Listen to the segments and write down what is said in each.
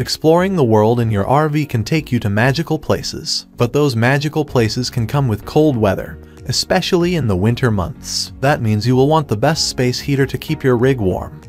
Exploring the world in your RV can take you to magical places, but those magical places can come with cold weather, especially in the winter months. That means you will want the best space heater to keep your rig warm.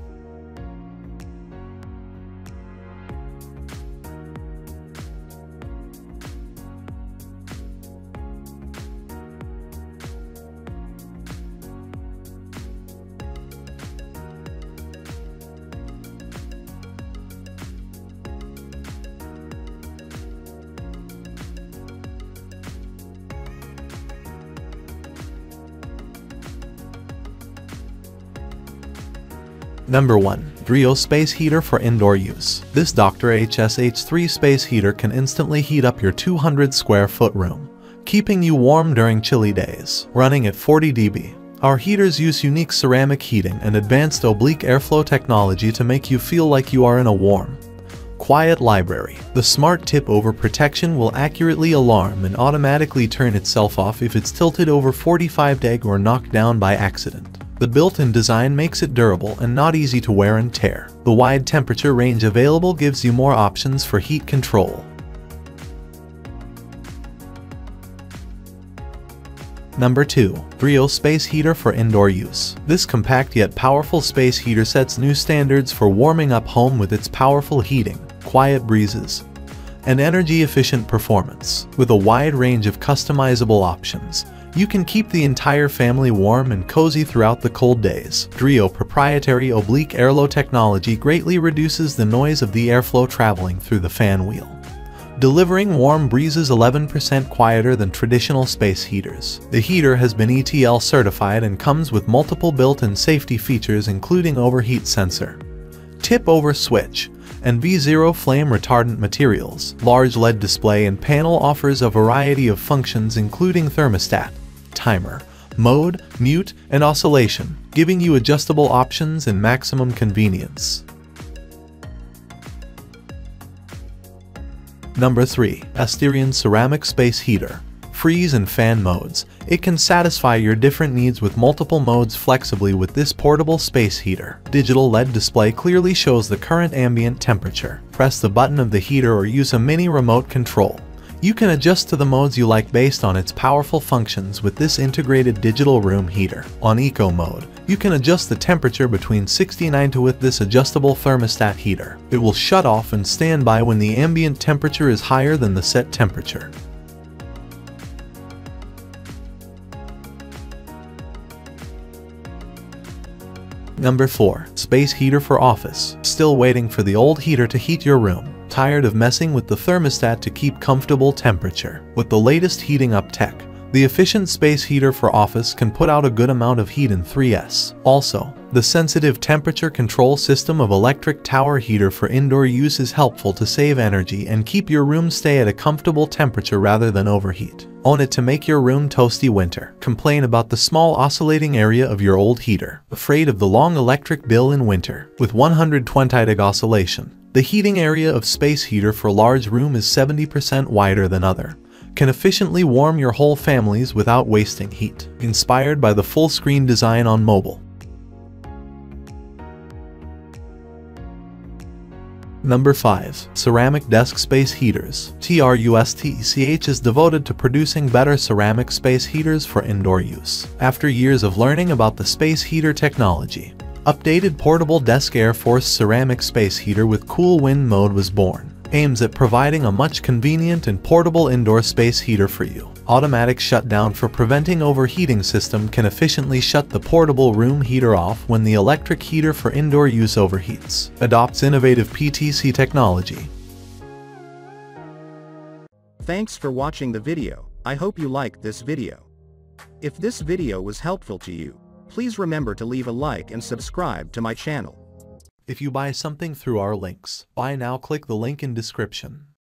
Number 1. Dreo Space Heater for Indoor Use. This Dr. HSH3 space heater can instantly heat up your 200 square foot room, keeping you warm during chilly days. Running at 40 dB, our heaters use unique ceramic heating and advanced oblique airflow technology to make you feel like you are in a warm, quiet library. The smart tip over protection will accurately alarm and automatically turn itself off if it's tilted over 45 deg or knocked down by accident. The built-in design makes it durable and not easy to wear and tear. The wide temperature range available gives you more options for heat control. Number 2. Dreo Space Heater for Indoor Use. This compact yet powerful space heater sets new standards for warming up home with its powerful heating, quiet breezes, and energy-efficient performance. With a wide range of customizable options, you can keep the entire family warm and cozy throughout the cold days. Dreo proprietary oblique airflow technology greatly reduces the noise of the airflow traveling through the fan wheel, delivering warm breezes 11% quieter than traditional space heaters. The heater has been ETL certified and comes with multiple built-in safety features including overheat sensor, tip-over switch, and V0 flame retardant materials. Large LED display and panel offers a variety of functions including thermostat, timer, mode, mute, and oscillation, giving you adjustable options and maximum convenience. Number 3. Asterion Ceramic Space Heater. Freeze and fan modes. It can satisfy your different needs with multiple modes flexibly with this portable space heater. Digital LED display clearly shows the current ambient temperature. Press the button of the heater or use a mini remote control. You can adjust to the modes you like based on its powerful functions with this integrated digital room heater. On Eco mode, you can adjust the temperature between 69 to with this adjustable thermostat heater. It will shut off and stand by when the ambient temperature is higher than the set temperature. Number 4. Space Heater for Office. Still waiting for the old heater to heat your room? Tired of messing with the thermostat to keep comfortable temperature? With the latest heating up tech, the efficient space heater for office can put out a good amount of heat in 3s. Also, the sensitive temperature control system of electric tower heater for indoor use is helpful to save energy and keep your room stay at a comfortable temperature rather than overheat. Own it to make your room toasty winter. Complain about the small oscillating area of your old heater? Afraid of the long electric bill in winter? With 120 deg oscillation, the heating area of space heater for large room is 70% wider than other. Can efficiently warm your whole families without wasting heat. Inspired by the full screen design on mobile. Number 5. Ceramic Desk Space Heaters. TRUSTCH is devoted to producing better ceramic space heaters for indoor use. After years of learning about the space heater technology, updated portable desk Air Force ceramic space heater with cool wind mode was born. Aims at providing a much convenient and portable indoor space heater for you. Automatic shutdown for preventing overheating system can efficiently shut the portable room heater off when the electric heater for indoor use overheats. Adopts innovative PTC technology. Thanks for watching the video. I hope you liked this video. If this video was helpful to you, please remember to leave a like and subscribe to my channel. If you buy something through our links, buy now, click the link in description.